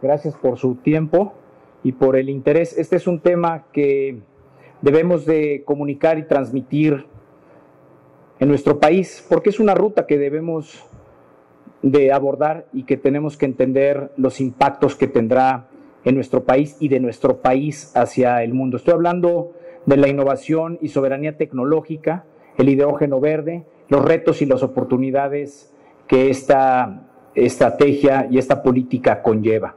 Gracias por su tiempo y por el interés. Este es un tema que debemos de comunicar y transmitir en nuestro país, porque es una ruta que debemos de abordar y que tenemos que entender los impactos que tendrá en nuestro país y de nuestro país hacia el mundo. Estoy hablando de la innovación y soberanía tecnológica, el hidrógeno verde, los retos y las oportunidades que esta estrategia y esta política conlleva.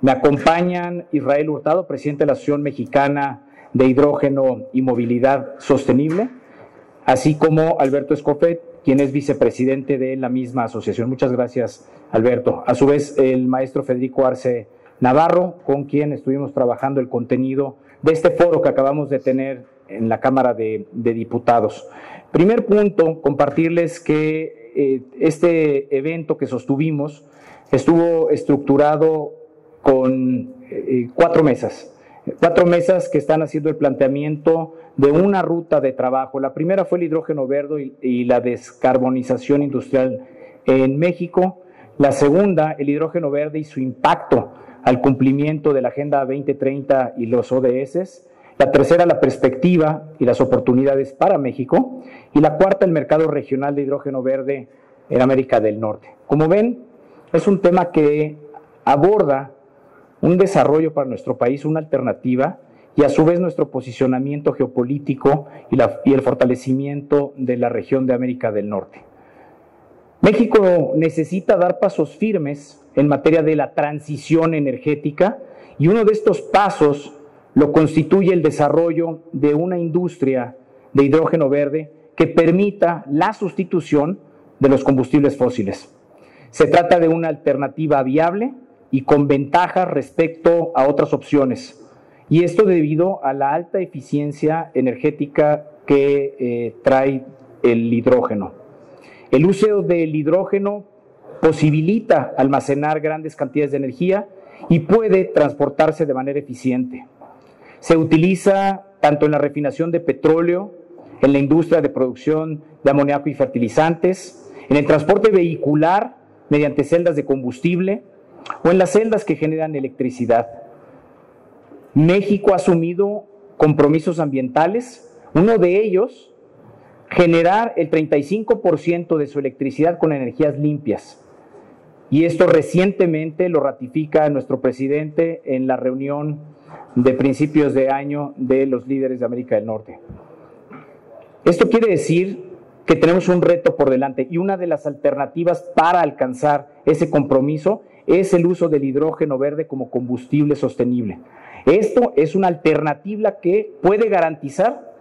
Me acompañan Israel Hurtado, presidente de la Asociación Mexicana de Hidrógeno y Movilidad Sostenible, así como Alberto Escofet, quien es vicepresidente de la misma asociación. Muchas gracias, Alberto. A su vez, el maestro Federico Arce Navarro, con quien estuvimos trabajando el contenido de este foro que acabamos de tener en la Cámara de Diputados. Primer punto, compartirles que este evento que sostuvimos estuvo estructurado con 4 mesas. 4 mesas que están haciendo el planteamiento de una ruta de trabajo. La primera fue el hidrógeno verde y la descarbonización industrial en México. La segunda, el hidrógeno verde y su impacto al cumplimiento de la Agenda 2030 y los ODS. La tercera, la perspectiva y las oportunidades para México. Y la cuarta, el mercado regional de hidrógeno verde en América del Norte. Como ven, es un tema que aborda un desarrollo para nuestro país, una alternativa, y a su vez nuestro posicionamiento geopolítico y el fortalecimiento de la región de América del Norte. México necesita dar pasos firmes en materia de la transición energética, y uno de estos pasos lo constituye el desarrollo de una industria de hidrógeno verde que permita la sustitución de los combustibles fósiles. Se trata de una alternativa viable y con ventajas respecto a otras opciones. Y esto debido a la alta eficiencia energética que trae el hidrógeno. El uso del hidrógeno posibilita almacenar grandes cantidades de energía y puede transportarse de manera eficiente. Se utiliza tanto en la refinación de petróleo, en la industria de producción de amoníaco y fertilizantes, en el transporte vehicular mediante celdas de combustible, o en las celdas que generan electricidad. México ha asumido compromisos ambientales, uno de ellos, generar el 35% de su electricidad con energías limpias. Y esto recientemente lo ratifica nuestro presidente en la reunión de principios de año de los líderes de América del Norte. Esto quiere decir que tenemos un reto por delante, y una de las alternativas para alcanzar ese compromiso es el uso del hidrógeno verde como combustible sostenible. Esto es una alternativa que puede garantizar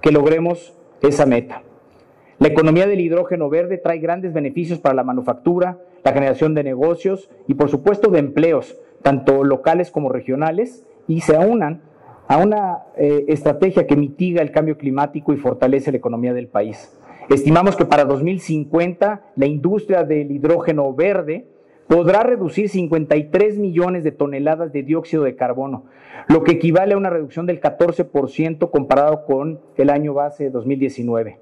que logremos esa meta. La economía del hidrógeno verde trae grandes beneficios para la manufactura, la generación de negocios y, por supuesto, de empleos, tanto locales como regionales, y se aunan a una estrategia que mitiga el cambio climático y fortalece la economía del país. Estimamos que para 2050 la industria del hidrógeno verde podrá reducir 53 millones de toneladas de dióxido de carbono, lo que equivale a una reducción del 14% comparado con el año base de 2019.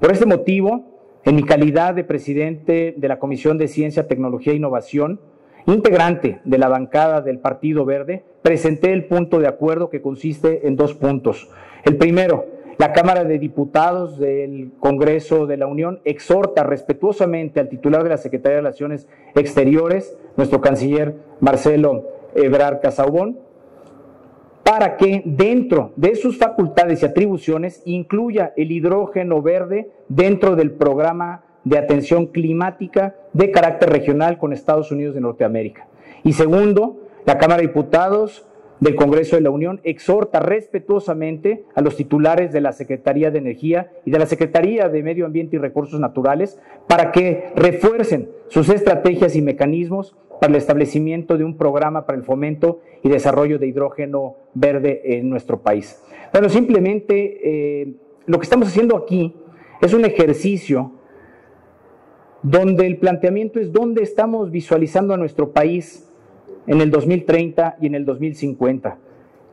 Por este motivo, en mi calidad de presidente de la Comisión de Ciencia, Tecnología e Innovación, integrante de la bancada del Partido Verde, presenté el punto de acuerdo que consiste en 2 puntos. El primero, la Cámara de Diputados del Congreso de la Unión exhorta respetuosamente al titular de la Secretaría de Relaciones Exteriores, nuestro canciller Marcelo Ebrard Casaubón, para que dentro de sus facultades y atribuciones incluya el hidrógeno verde dentro del programa de atención climática de carácter regional con Estados Unidos de Norteamérica. Y segundo, la Cámara de Diputados del Congreso de la Unión exhorta respetuosamente a los titulares de la Secretaría de Energía y de la Secretaría de Medio Ambiente y Recursos Naturales para que refuercen sus estrategias y mecanismos para el establecimiento de un programa para el fomento y desarrollo de hidrógeno verde en nuestro país. Bueno, simplemente lo que estamos haciendo aquí es un ejercicio donde el planteamiento es dónde estamos visualizando a nuestro país en el 2030 y en el 2050.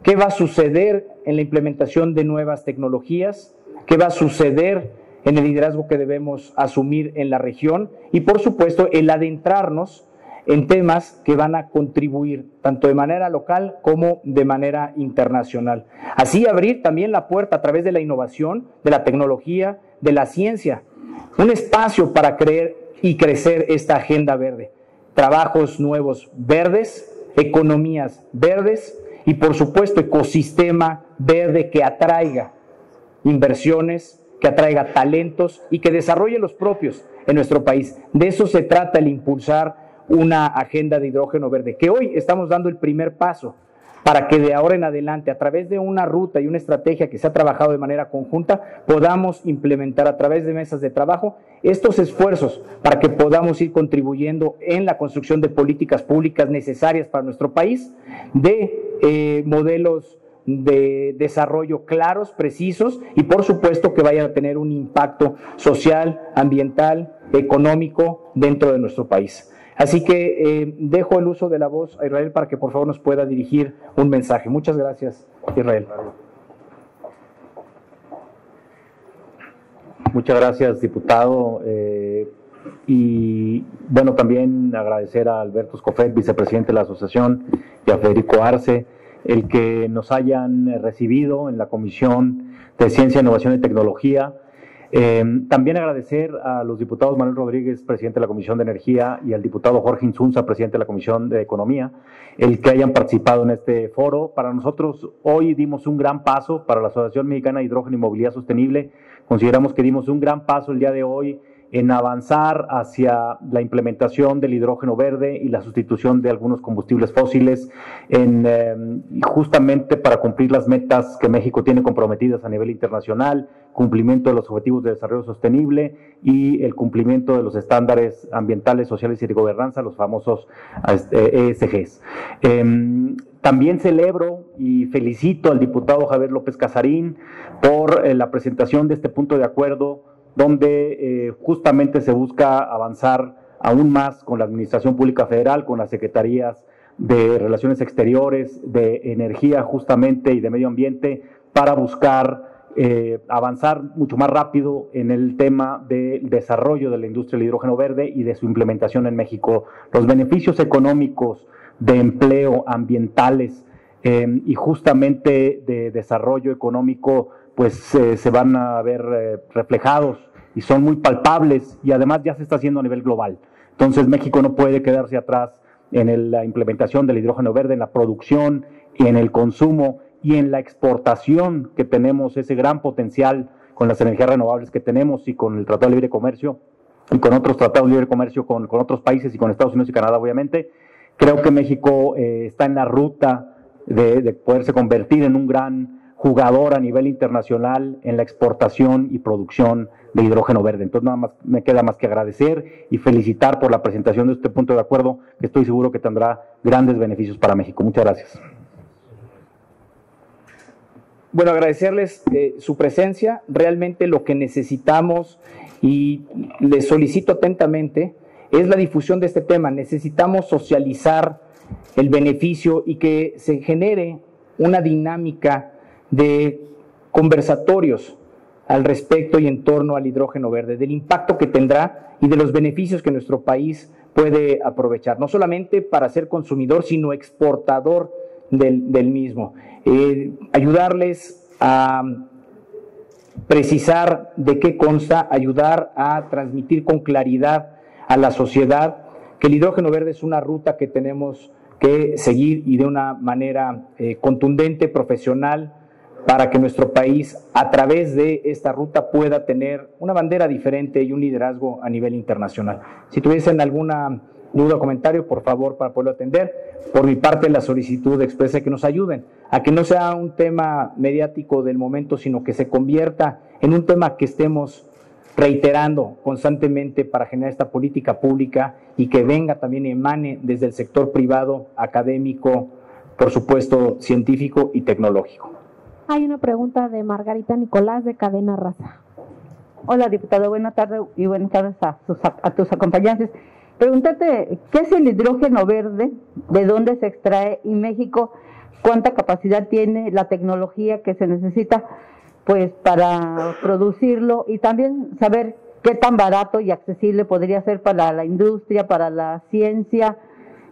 ¿Qué va a suceder en la implementación de nuevas tecnologías? ¿Qué va a suceder en el liderazgo que debemos asumir en la región? Y, por supuesto, el adentrarnos en temas que van a contribuir tanto de manera local como de manera internacional. Así abrir también la puerta a través de la innovación, de la tecnología, de la ciencia, un espacio para creer y crecer esta agenda verde. Trabajos nuevos verdes, economías verdes y por supuesto ecosistema verde que atraiga inversiones, que atraiga talentos y que desarrolle los propios en nuestro país. De eso se trata el impulsar una agenda de hidrógeno verde, que hoy estamos dando el primer paso para que de ahora en adelante, a través de una ruta y una estrategia que se ha trabajado de manera conjunta, podamos implementar a través de mesas de trabajo estos esfuerzos para que podamos ir contribuyendo en la construcción de políticas públicas necesarias para nuestro país, de modelos de desarrollo claros, precisos y por supuesto que vayan a tener un impacto social, ambiental, económico dentro de nuestro país. Así que dejo el uso de la voz a Israel para que por favor nos pueda dirigir un mensaje. Muchas gracias, Israel. Muchas gracias, diputado. Y bueno, también agradecer a Alberto Escofet, vicepresidente de la asociación, y a Federico Arce, el que nos hayan recibido en la Comisión de Ciencia, Innovación y Tecnología. También agradecer a los diputados Manuel Rodríguez, presidente de la Comisión de Energía, y al diputado Jorge Insunza, presidente de la Comisión de Economía, el que hayan participado en este foro. Para nosotros hoy dimos un gran paso para la Asociación Mexicana de Hidrógeno y Movilidad Sostenible. Consideramos que dimos un gran paso el día de hoy en avanzar hacia la implementación del hidrógeno verde y la sustitución de algunos combustibles fósiles, justamente para cumplir las metas que México tiene comprometidas a nivel internacional, cumplimiento de los objetivos de desarrollo sostenible y el cumplimiento de los estándares ambientales, sociales y de gobernanza, los famosos ESGs. También celebro y felicito al diputado Javier López Casarín por la presentación de este punto de acuerdo, donde justamente se busca avanzar aún más con la Administración Pública Federal, con las Secretarías de Relaciones Exteriores, de Energía justamente y de Medio Ambiente, para buscar avanzar mucho más rápido en el tema del desarrollo de la industria del hidrógeno verde y de su implementación en México. Los beneficios económicos, de empleo, ambientales y justamente de desarrollo económico pues se van a ver reflejados y son muy palpables, y además ya se está haciendo a nivel global. Entonces México no puede quedarse atrás en la implementación del hidrógeno verde, en la producción, en el consumo y en la exportación, que tenemos ese gran potencial con las energías renovables que tenemos y con el Tratado de Libre Comercio y con otros tratados de libre comercio con otros países y con Estados Unidos y Canadá, obviamente. Creo que México está en la ruta de poderse convertir en un gran jugador a nivel internacional en la exportación y producción de hidrógeno verde. Entonces nada más me queda más que agradecer y felicitar por la presentación de este punto de acuerdo, que estoy seguro que tendrá grandes beneficios para México. Muchas gracias. Bueno, agradecerles su presencia. Realmente lo que necesitamos, y les solicito atentamente, es la difusión de este tema. Necesitamos socializar el beneficio y que se genere una dinámica de conversatorios al respecto y en torno al hidrógeno verde, del impacto que tendrá y de los beneficios que nuestro país puede aprovechar, no solamente para ser consumidor, sino exportador del mismo. Ayudarles a precisar de qué consta, ayudar a transmitir con claridad a la sociedad que el hidrógeno verde es una ruta que tenemos que seguir y de una manera contundente, profesional, para que nuestro país a través de esta ruta pueda tener una bandera diferente y un liderazgo a nivel internacional. Si tuviesen alguna duda o comentario, por favor, para poderlo atender. Por mi parte, la solicitud expresa que nos ayuden a que no sea un tema mediático del momento, sino que se convierta en un tema que estemos reiterando constantemente para generar esta política pública y que venga también y emane desde el sector privado, académico, por supuesto, científico y tecnológico. Hay una pregunta de Margarita Nicolás, de Cadena Raza. Hola, diputado, buenas tardes y buenas tardes a tus acompañantes. Pregúntate, ¿qué es el hidrógeno verde? ¿De dónde se extrae? ¿Y México cuánta capacidad tiene, la tecnología que se necesita pues para producirlo? Y también saber qué tan barato y accesible podría ser para la industria, para la ciencia,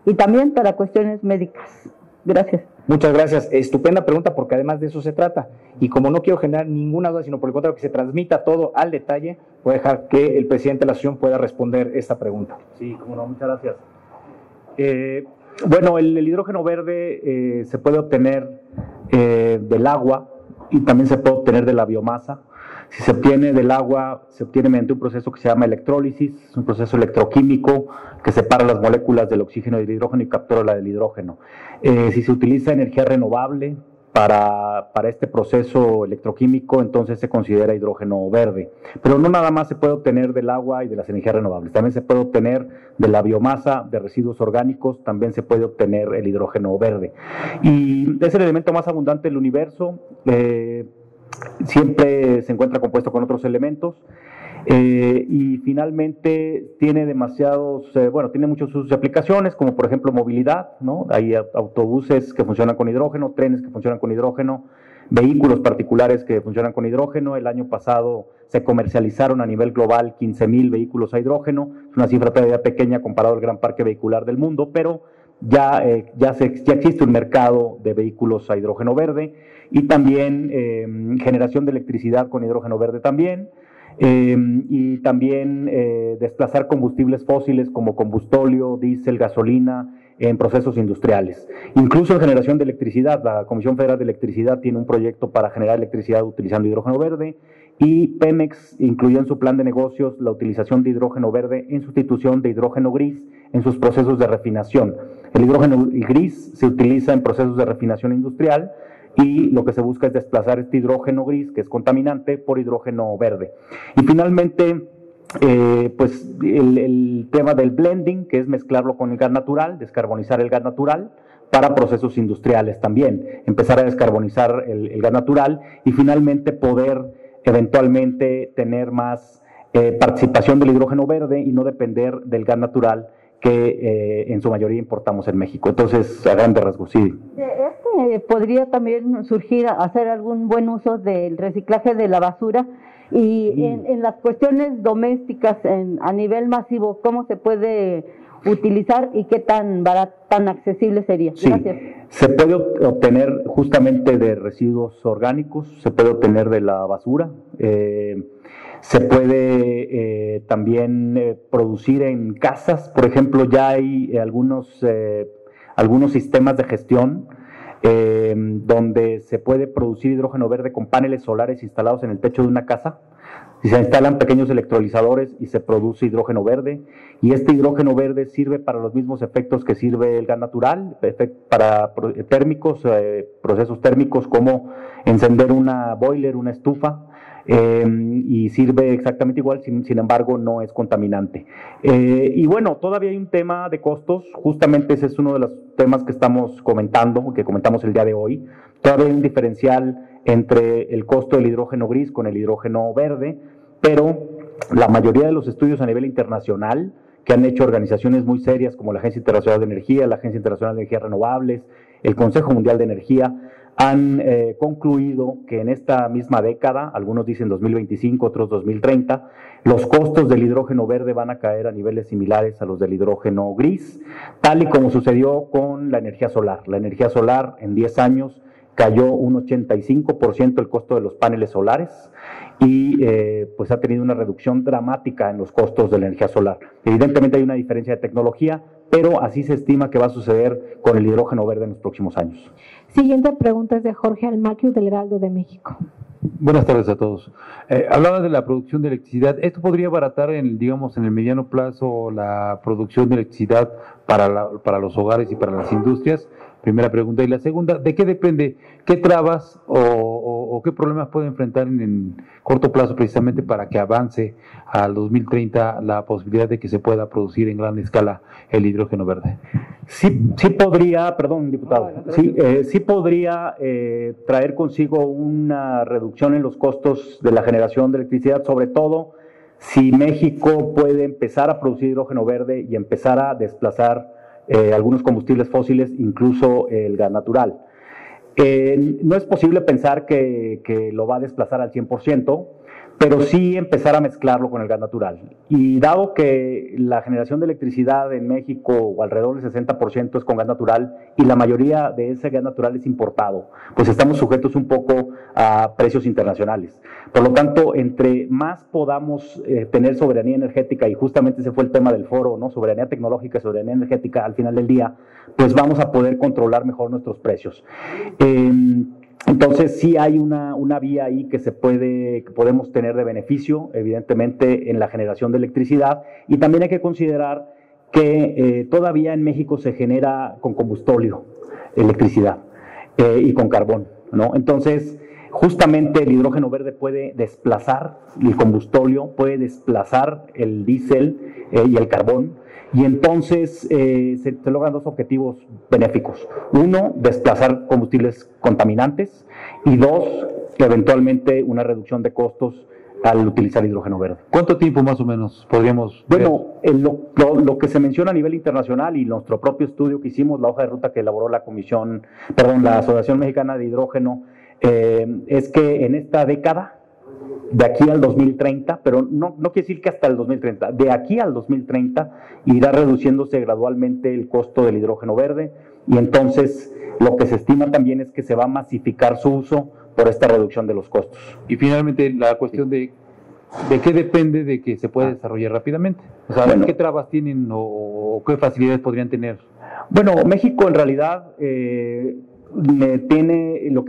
y también para cuestiones médicas. Gracias. Muchas gracias. Estupenda pregunta, porque además de eso se trata. Y como no quiero generar ninguna duda, sino por el contrario, que se transmita todo al detalle, voy a dejar que el presidente de la asociación pueda responder esta pregunta. Sí, como no, muchas gracias. Bueno, el hidrógeno verde se puede obtener del agua y también se puede obtener de la biomasa. Si se obtiene del agua, se obtiene mediante un proceso que se llama electrólisis, es un proceso electroquímico que separa las moléculas del oxígeno y del hidrógeno y captura la del hidrógeno. Si se utiliza energía renovable para este proceso electroquímico, entonces se considera hidrógeno verde. Pero no nada más se puede obtener del agua y de las energías renovables, también se puede obtener de la biomasa, de residuos orgánicos, también se puede obtener el hidrógeno verde. Y es el elemento más abundante del universo, siempre se encuentra compuesto con otros elementos y finalmente tiene demasiados, tiene muchos usos y aplicaciones, como por ejemplo movilidad, ¿no? Hay autobuses que funcionan con hidrógeno, trenes que funcionan con hidrógeno, vehículos particulares que funcionan con hidrógeno. El año pasado se comercializaron a nivel global 15,000 vehículos a hidrógeno, es una cifra todavía pequeña comparado al gran parque vehicular del mundo, pero ya existe un mercado de vehículos a hidrógeno verde. Y también generación de electricidad con hidrógeno verde también, y también desplazar combustibles fósiles como combustóleo, diésel, gasolina en procesos industriales. Incluso en generación de electricidad, la Comisión Federal de Electricidad tiene un proyecto para generar electricidad utilizando hidrógeno verde, y Pemex incluyó en su plan de negocios la utilización de hidrógeno verde en sustitución de hidrógeno gris en sus procesos de refinación. El hidrógeno gris se utiliza en procesos de refinación industrial, y lo que se busca es desplazar este hidrógeno gris, que es contaminante, por hidrógeno verde. Y finalmente, el tema del blending, que es mezclarlo con el gas natural, descarbonizar el gas natural para procesos industriales también, empezar a descarbonizar el gas natural y finalmente poder eventualmente tener más participación del hidrógeno verde y no depender del gas natural que en su mayoría importamos en México. Entonces, a grandes rasgos, sí. Podría también surgir hacer algún buen uso del reciclaje de la basura y sí. en las cuestiones domésticas a nivel masivo, ¿cómo se puede utilizar y qué tan barato, tan accesible sería? Sí. Gracias. Se puede obtener justamente de residuos orgánicos, se puede obtener de la basura, se puede también producir en casas. Por ejemplo, ya hay algunos sistemas de gestión donde se puede producir hidrógeno verde con paneles solares instalados en el techo de una casa. Y se instalan pequeños electrolizadores y se produce hidrógeno verde. Y este hidrógeno verde sirve para los mismos efectos que sirve el gas natural, para térmicos, procesos térmicos como encender una boiler, una estufa. Y sirve exactamente igual, sin embargo no es contaminante. Y bueno, todavía hay un tema de costos, justamente ese es uno de los temas que estamos comentando, que comentamos el día de hoy. Todavía hay un diferencial entre el costo del hidrógeno gris con el hidrógeno verde, pero la mayoría de los estudios a nivel internacional que han hecho organizaciones muy serias como la Agencia Internacional de Energía, la Agencia Internacional de Energías Renovables, el Consejo Mundial de Energía, han concluido que en esta misma década, algunos dicen 2025, otros 2030, los costos del hidrógeno verde van a caer a niveles similares a los del hidrógeno gris, tal y como sucedió con la energía solar. La energía solar en 10 años cayó un 85% el costo de los paneles solares y pues ha tenido una reducción dramática en los costos de la energía solar. Evidentemente hay una diferencia de tecnología, pero así se estima que va a suceder con el hidrógeno verde en los próximos años. Siguiente pregunta es de Jorge Almaquio, del Heraldo de México. Buenas tardes a todos. Hablabas de la producción de electricidad. ¿Esto podría abaratar, en el mediano plazo, la producción de electricidad para los hogares y para las industrias? Primera pregunta. Y la segunda, ¿de qué depende? ¿Qué trabas o qué problemas puede enfrentar en corto plazo precisamente para que avance al 2030 la posibilidad de que se pueda producir en gran escala el hidrógeno verde? Sí podría, perdón, diputado, sí podría traer consigo una reducción en los costos de la generación de electricidad, sobre todo si México puede empezar a producir hidrógeno verde y empezar a desplazar algunos combustibles fósiles, incluso el gas natural. No es posible pensar que lo va a desplazar al 100%, pero sí empezar a mezclarlo con el gas natural. Y dado que la generación de electricidad en México, o alrededor del 60%, es con gas natural, y la mayoría de ese gas natural es importado, pues estamos sujetos un poco a precios internacionales. Por lo tanto, entre más podamos tener soberanía energética, y justamente ese fue el tema del foro, ¿no? Soberanía tecnológica, soberanía energética, al final del día, pues vamos a poder controlar mejor nuestros precios. Entonces sí hay una vía ahí que podemos tener de beneficio, evidentemente, en la generación de electricidad, y también hay que considerar que todavía en México se genera con combustóleo electricidad y con carbón, ¿no? Entonces, justamente el hidrógeno verde puede desplazar el combustóleo, puede desplazar el diésel y el carbón, y entonces se logran dos objetivos benéficos. Uno, desplazar combustibles contaminantes, y dos, eventualmente una reducción de costos al utilizar hidrógeno verde. ¿Cuánto tiempo más o menos podríamos ver? Bueno, lo que se menciona a nivel internacional y nuestro propio estudio que hicimos, la hoja de ruta que elaboró la Asociación Mexicana de Hidrógeno, es que en esta década, de aquí al 2030, pero no quiere decir que hasta el 2030, de aquí al 2030 irá reduciéndose gradualmente el costo del hidrógeno verde, y entonces lo que se estima también es que se va a masificar su uso por esta reducción de los costos. Y finalmente la cuestión de qué depende de que se pueda desarrollar rápidamente. O sea, bueno, ¿qué trabas tienen o qué facilidades podrían tener? Bueno, México en realidad... tiene lo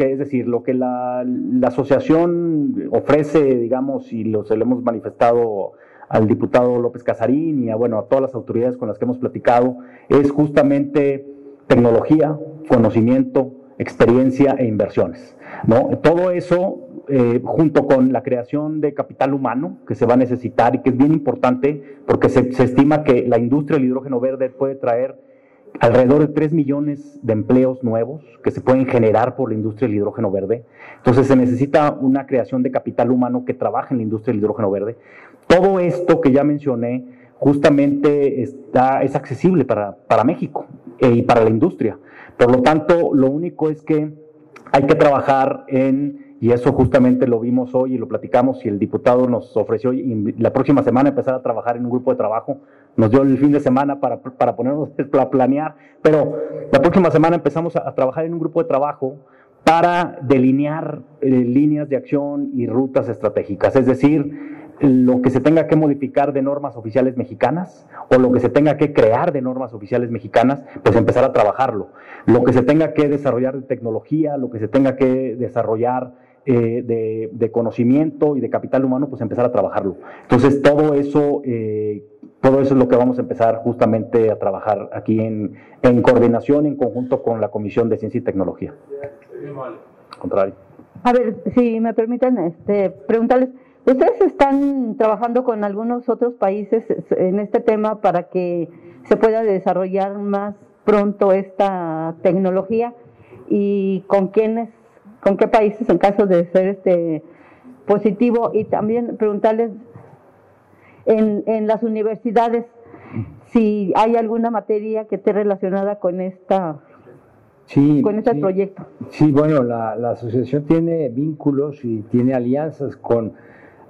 que la asociación ofrece, digamos, y se lo hemos manifestado al diputado López Casarín y a todas las autoridades con las que hemos platicado, es justamente tecnología, conocimiento, experiencia e inversiones, ¿no? Todo eso junto con la creación de capital humano que se va a necesitar y que es bien importante, porque se estima que la industria del hidrógeno verde puede traer alrededor de 3 millones de empleos nuevos que se pueden generar por la industria del hidrógeno verde. Entonces se necesita una creación de capital humano que trabaje en la industria del hidrógeno verde. Todo esto que ya mencioné justamente es accesible para México y para la industria. Por lo tanto, lo único es que hay que trabajar y eso justamente lo vimos hoy y lo platicamos, y el diputado nos ofreció la próxima semana empezar a trabajar en un grupo de trabajo. Nos dio el fin de semana para ponernos a planear, pero la próxima semana empezamos a trabajar en un grupo de trabajo para delinear líneas de acción y rutas estratégicas, es decir, lo que se tenga que modificar de normas oficiales mexicanas o lo que se tenga que crear de normas oficiales mexicanas, pues empezar a trabajarlo, lo que se tenga que desarrollar de tecnología, lo que se tenga que desarrollar de conocimiento y de capital humano, pues empezar a trabajarlo. Entonces todo eso es lo que vamos a empezar justamente a trabajar aquí en coordinación, en conjunto con la Comisión de Ciencia y Tecnología. Contrario. A ver, si me permiten preguntarles, ¿ustedes están trabajando con algunos otros países en este tema para que se pueda desarrollar más pronto esta tecnología? ¿Y con quiénes, con qué países en caso de ser positivo? Y también preguntarles, en las universidades, si hay alguna materia que esté relacionada con este proyecto. Sí, bueno, la asociación tiene vínculos y tiene alianzas con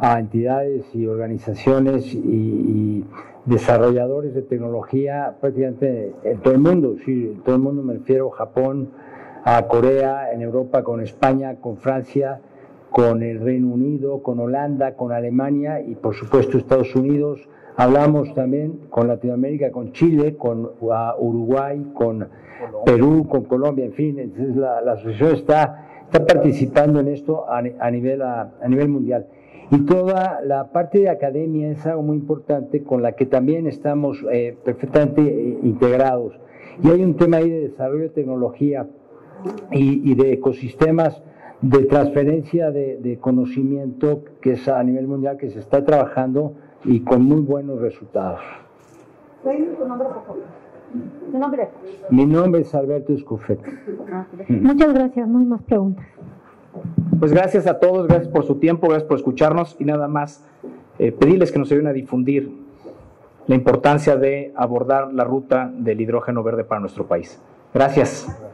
entidades y organizaciones y desarrolladores de tecnología prácticamente en todo el mundo. Sí, en todo el mundo me refiero a Japón, a Corea, en Europa con España, con Francia, con el Reino Unido, con Holanda, con Alemania y por supuesto Estados Unidos. Hablamos también con Latinoamérica, con Chile, con Uruguay, con Perú, con Colombia, en fin. Entonces la asociación está participando en esto a nivel mundial. Y toda la parte de academia es algo muy importante con la que también estamos perfectamente integrados. Y hay un tema ahí de desarrollo de tecnología y de ecosistemas, de transferencia de conocimiento, que es a nivel mundial, que se está trabajando y con muy buenos resultados. ¿Tu nombre, por favor? ¿Tu nombre? Mi nombre es Alberto Escofet. Muchas gracias, no hay más preguntas. Pues gracias a todos, gracias por su tiempo, gracias por escucharnos, y nada más pedirles que nos ayuden a difundir la importancia de abordar la ruta del hidrógeno verde para nuestro país. Gracias.